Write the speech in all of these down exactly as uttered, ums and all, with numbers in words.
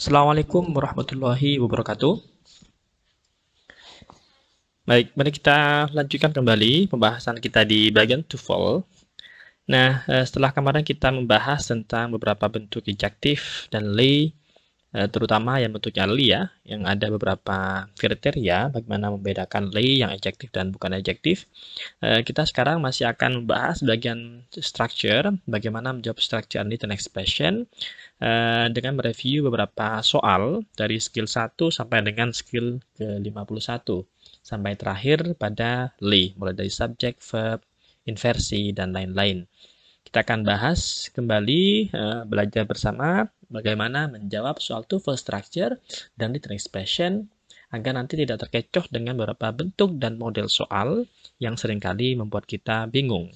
Assalamualaikum warahmatullahi wabarakatuh. Baik, mari kita lanjutkan kembali pembahasan kita di bagian TOEFL. Nah, setelah kemarin kita membahas tentang beberapa bentuk injektif dan lay, terutama yang bentuknya lay ya, yang ada beberapa kriteria bagaimana membedakan lay yang injektif dan bukan injektif. Kita sekarang masih akan membahas bagian structure, bagaimana menjawab structure and written expression, dengan mereview beberapa soal dari skill satu sampai dengan skill ke lima puluh satu. Sampai terakhir pada lay, mulai dari subjek, verb, inversi, dan lain-lain. Kita akan bahas kembali, uh, belajar bersama bagaimana menjawab soal TOEFL structure dan written expression agar nanti tidak terkecoh dengan beberapa bentuk dan model soal yang seringkali membuat kita bingung.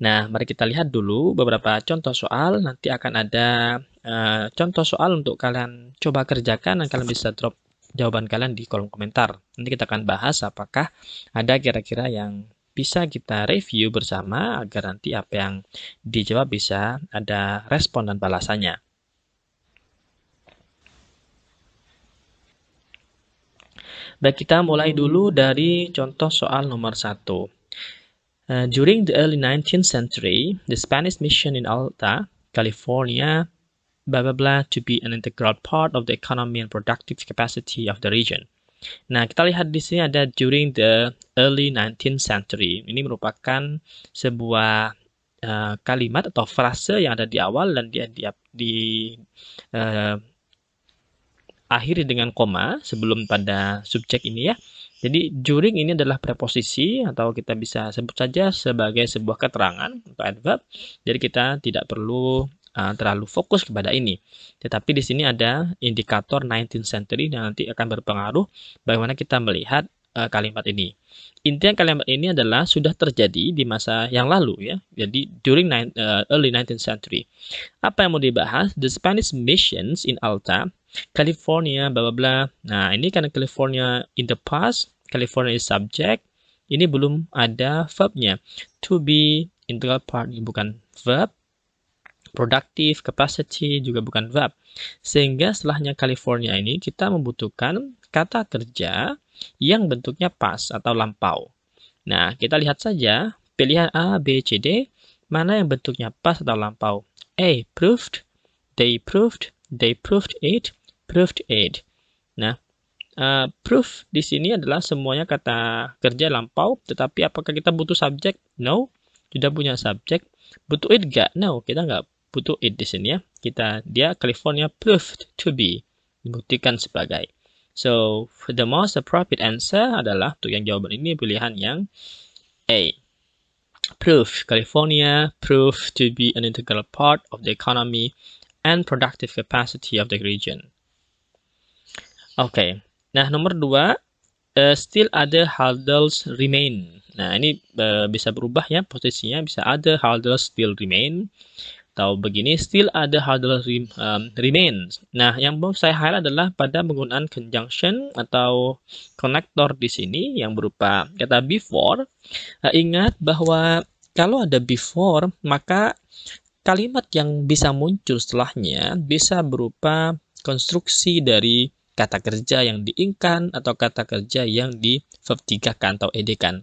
Nah, mari kita lihat dulu beberapa contoh soal. Nanti akan ada uh, contoh soal untuk kalian coba kerjakan, dan kalian bisa drop jawaban kalian di kolom komentar. Nanti kita akan bahas apakah ada kira-kira yang bisa kita review bersama agar nanti apa yang dijawab bisa ada respon dan balasannya. Baik, kita mulai dulu dari contoh soal nomor satu. Uh, during the early nineteenth century, the Spanish mission in Alta, California, blah blah blah, to be an integral part of the economy and productive capacity of the region. Nah, kita lihat di sini ada during the early nineteenth century. Ini merupakan sebuah uh, kalimat atau frase yang ada di awal dan dia di, di uh, akhiri dengan koma sebelum pada subjek ini ya. Jadi during ini adalah preposisi atau kita bisa sebut saja sebagai sebuah keterangan atau adverb. Jadi kita tidak perlu Uh, terlalu fokus kepada ini, tetapi di sini ada indikator nineteenth century yang nanti akan berpengaruh bagaimana kita melihat uh, kalimat ini. Intinya kalimat ini adalah sudah terjadi di masa yang lalu ya. Jadi during uh, early nineteenth century. Apa yang mau dibahas? The Spanish missions in Alta, California, bla bla bla. Nah, ini karena California in the past, California is subject. Ini belum ada verbnya. To be integral part bukan verb. Productive capacity juga bukan verb, sehingga setelahnya California ini kita membutuhkan kata kerja yang bentuknya past atau lampau. Nah, kita lihat saja pilihan A, B, C, D mana yang bentuknya past atau lampau. A, proved, they proved, they proved it, proved it. Nah, uh, proof di sini adalah semuanya kata kerja lampau, tetapi apakah kita butuh subjek? No, tidak punya subjek. Butuh it gak? No, kita nggak butuh it di sini ya. Kita dia California proved to be, dibuktikan sebagai. So the most appropriate answer adalah untuk yang jawaban ini pilihan yang A. Proof California proved to be an integral part of the economy and productive capacity of the region. Oke. Okay. Nah, nomor dua, uh, still other hurdles remain. Nah, ini uh, bisa berubah ya posisinya, bisa ada hurdles still remain atau begini, still ada hurdles re, um, remains. Nah, yang mau saya highlight adalah pada penggunaan conjunction atau konektor di sini yang berupa kata before. Uh, ingat bahwa kalau ada before maka kalimat yang bisa muncul setelahnya bisa berupa konstruksi dari kata kerja yang diingkan atau kata kerja yang di verb tiga kan atau ed kan.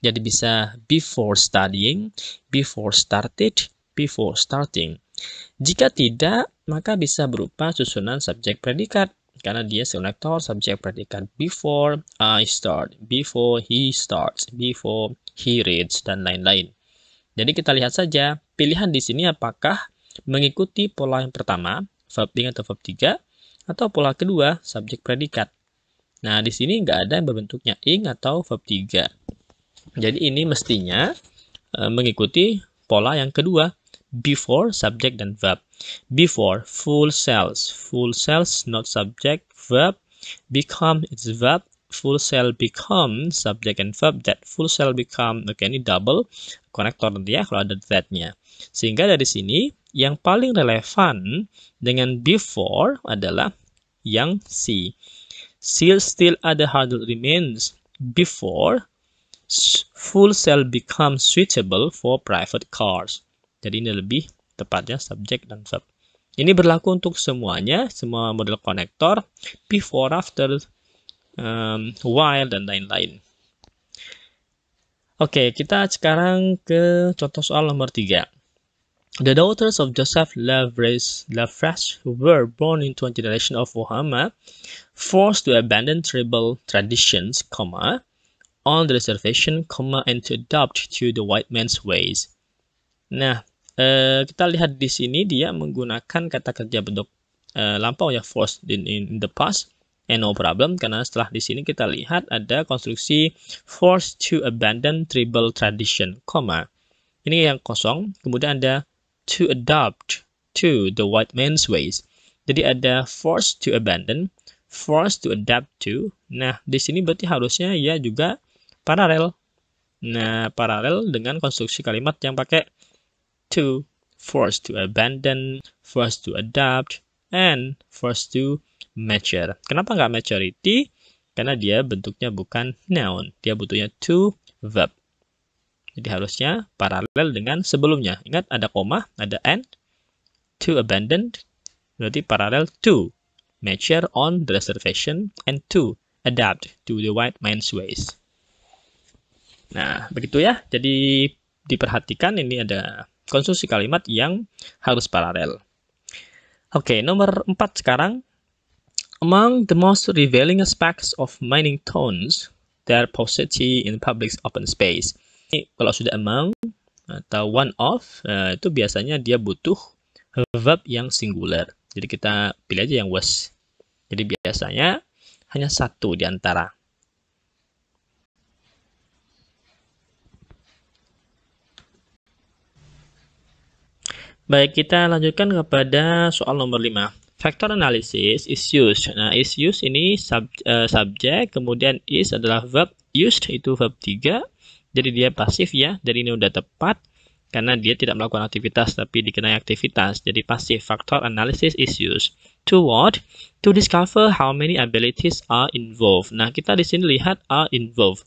Jadi bisa before studying, before started, before starting. Jika tidak, maka bisa berupa susunan subjek predikat. Karena dia konektor subjek predikat before I start, before he starts, before he reads, dan lain-lain. Jadi kita lihat saja pilihan di sini apakah mengikuti pola yang pertama, verb tiga atau verb tiga, atau pola kedua, subjek predikat. Nah, di sini nggak ada yang berbentuknya ing atau verb tiga. Jadi ini mestinya uh, mengikuti pola yang kedua, before, subject, dan verb. Before, full cells, full cells, not subject, verb, become, it's verb, full cell become, subject, and verb, that, full cell become, oke okay, ini double, konektor nanti ya kalau ada that-nya. Sehingga dari sini, yang paling relevan dengan before adalah yang C. Still, still other hurdle remains before, full cell become suitable for private cars. Jadi ini lebih tepatnya subjek dan verb. Ini berlaku untuk semuanya, semua model konektor, before, after, um, while, dan lain-lain. Oke, okay, kita sekarang ke contoh soal nomor tiga. The daughters of Joseph Lafarge were born into a generation of Omaha, forced to abandon tribal traditions, comma, on the reservation, comma, and to adopt to the white man's ways. Nah, eh, kita lihat di sini dia menggunakan kata kerja bentuk eh, lampau ya, forced in, in the past, and no problem, karena setelah di sini kita lihat ada konstruksi forced to abandon tribal tradition, comma. Ini yang kosong, kemudian ada to adopt to the white man's ways. Jadi ada forced to abandon, forced to adapt to. Nah, di sini berarti harusnya ya juga paralel. Nah, paralel dengan konstruksi kalimat yang pakai to, forced to abandon, forced to adapt, and forced to mature. Kenapa nggak maturity? Karena dia bentuknya bukan noun, dia butuhnya to verb. Jadi harusnya paralel dengan sebelumnya. Ingat ada koma, ada and, to abandoned, berarti paralel to mature on the reservation, and to adapt to the white man's ways. Nah, begitu ya. Jadi diperhatikan ini ada konstruksi kalimat yang harus paralel. Oke, nomor empat sekarang. Among the most revealing aspects of mining towns, their paucity in public open space. Kalau sudah among atau one of, uh, itu biasanya dia butuh verb yang singular. Jadi kita pilih aja yang was. Jadi biasanya hanya satu di antara. Baik, kita lanjutkan kepada soal nomor lima. Factor analysis is used. Nah, is used ini sub, uh, subjek, kemudian is adalah verb, used itu verb tiga. Jadi dia pasif ya, jadi ini udah tepat karena dia tidak melakukan aktivitas tapi dikenai aktivitas. Jadi pasif, factor analysis is used. To what? To discover how many abilities are involved. Nah, kita di sini lihat are involved.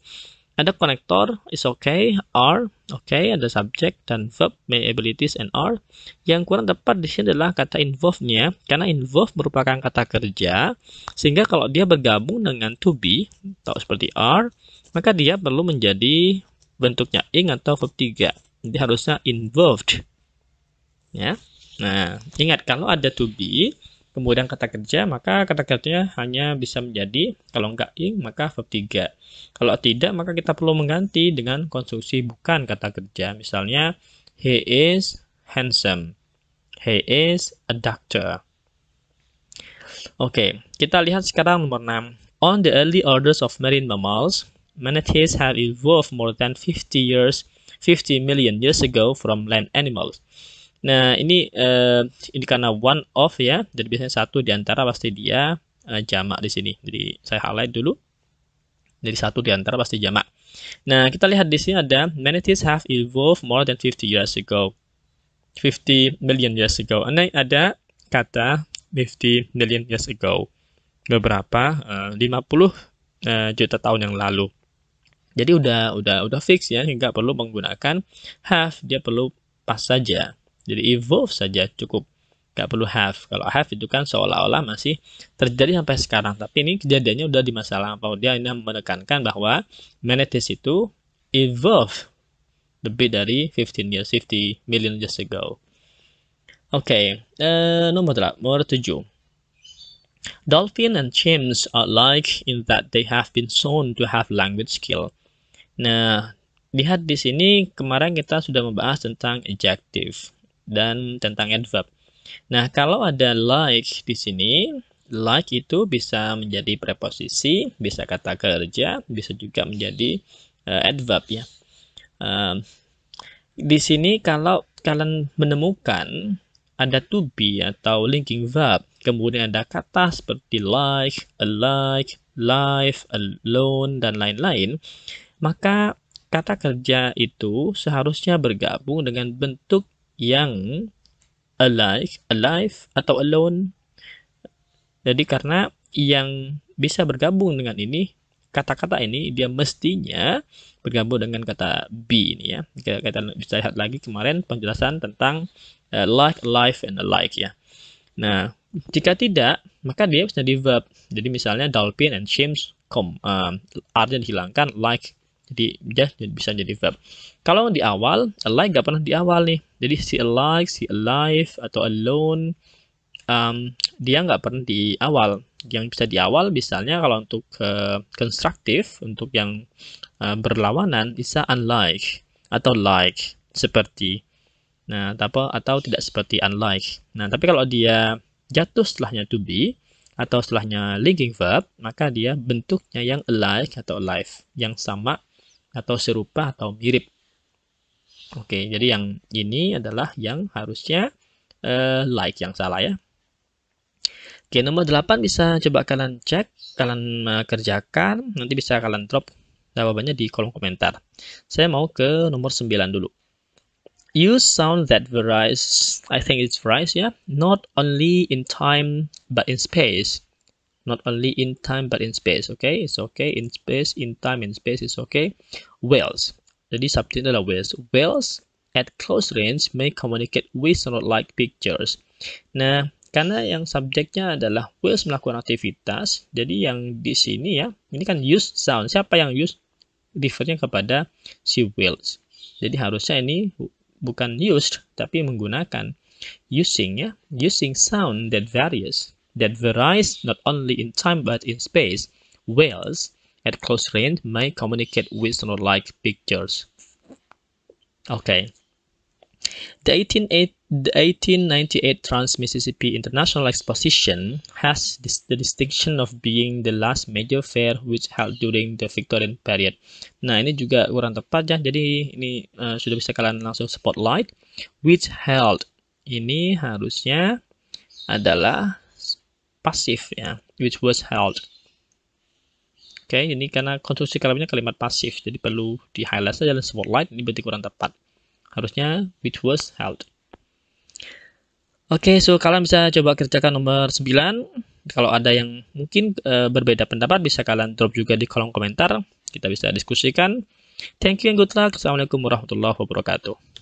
Ada konektor, is okay, are, oke, okay, ada subject dan verb, many abilities and are. Yang kurang tepat di sini adalah kata involve-nya, karena involve merupakan kata kerja, sehingga kalau dia bergabung dengan to be, atau seperti are, maka dia perlu menjadi bentuknya ing atau verb tiga. Jadi harusnya involved. Ya. Nah, ingat kalau ada to be, kemudian kata kerja, maka kata kerjanya hanya bisa menjadi, kalau enggak ing, maka verb tiga. Kalau tidak, maka kita perlu mengganti dengan konstruksi bukan kata kerja. Misalnya, he is handsome. He is a doctor. Oke, kita lihat sekarang nomor enam. On the early orders of marine mammals, manatees have evolved more than fifty years, fifty million years ago from land animals. Nah, ini eh, ini karena one of ya, jadi biasanya satu diantara pasti dia eh, jamak di sini. Jadi saya highlight dulu. Jadi satu diantara pasti jamak. Nah, kita lihat di sini ada manatees have evolved more than fifty years ago, fifty million years ago. Nah, ada kata fifty million years ago. Beberapa eh, lima puluh juta tahun yang lalu. Jadi udah udah udah fix ya, nggak perlu menggunakan have, dia perlu pas saja. Jadi evolve saja cukup, nggak perlu have. Kalau have itu kan seolah-olah masih terjadi sampai sekarang, tapi ini kejadiannya udah di masa lampau. Dia ini menekankan bahwa manatees itu evolve lebih dari fifteen years, fifty million years ago. Oke, okay. eh, nomor nomor tujuh. Dolphins and chimps are alike in that they have been shown to have language skill. Nah, lihat di sini kemarin kita sudah membahas tentang adjective dan tentang adverb. Nah, kalau ada like di sini, like itu bisa menjadi preposisi, bisa kata kerja, bisa juga menjadi uh, adverb ya. Uh, di sini kalau kalian menemukan ada to be atau linking verb, kemudian ada kata seperti like, alike, life, alone, dan lain-lain, maka kata kerja itu seharusnya bergabung dengan bentuk yang alike, alive, atau alone. Jadi karena yang bisa bergabung dengan ini, kata-kata ini, dia mestinya bergabung dengan kata be ini ya. Kita bisa lihat lagi kemarin penjelasan tentang uh, like, alive, and alike ya. Nah, jika tidak, maka dia bisa di verb. Jadi misalnya dolphin and chimps come, uh, are-nya dihilangkan, like. Jadi dia bisa jadi verb. Kalau di awal, like nggak pernah di awal nih. Jadi si like, si alive, atau alone, um, dia nggak pernah di awal. Yang bisa di awal misalnya kalau untuk uh, konstruktif, untuk yang uh, berlawanan, bisa unlike atau like, seperti. Nah, atau tidak seperti unlike. Nah, tapi kalau dia jatuh setelahnya to be atau setelahnya linking verb, maka dia bentuknya yang alike atau alive, yang sama atau serupa atau mirip. Oke, jadi yang ini adalah yang harusnya uh, like, yang salah ya. Oke, nomor delapan bisa coba kalian cek, kalian uh, kerjakan, nanti bisa kalian drop jawabannya di kolom komentar. Saya mau ke nomor sembilan dulu. You sound that varies, I think it's varies ya, yeah? Not only in time but in space. Not only in time but in space, okay? It's okay, in space, in time, in space, it's okay. Whales, jadi subtitle adalah whales. Whales at close range may communicate with sound-like pictures. Nah, karena yang subjeknya adalah whales melakukan aktivitas, jadi yang di sini ya, ini kan use sound. Siapa yang use? Refernya kepada si whales. Jadi harusnya ini bukan used, tapi menggunakan using ya, using sound that varies, that varies not only in time but in space. Whales at close range may communicate with sound-like pictures. Okay. The eighteen ninety-eight Trans-Mississippi International Exposition has this, the distinction of being the last major fair which held during the Victorian period. Nah, ini juga kurang tepat ya. Jadi ini uh, sudah bisa kalian langsung spotlight. Which held, ini harusnya adalah pasif ya. Which was held. Oke, okay, ini karena konstruksi kalimatnya kalimat pasif, jadi perlu di highlight saja dan spotlight. Ini berarti kurang tepat. Harusnya which was held. Oke, okay, so kalian bisa coba kerjakan nomor sembilan. Kalau ada yang mungkin e, berbeda pendapat, bisa kalian drop juga di kolom komentar. Kita bisa diskusikan. Thank you and good luck. Assalamualaikum warahmatullahi wabarakatuh.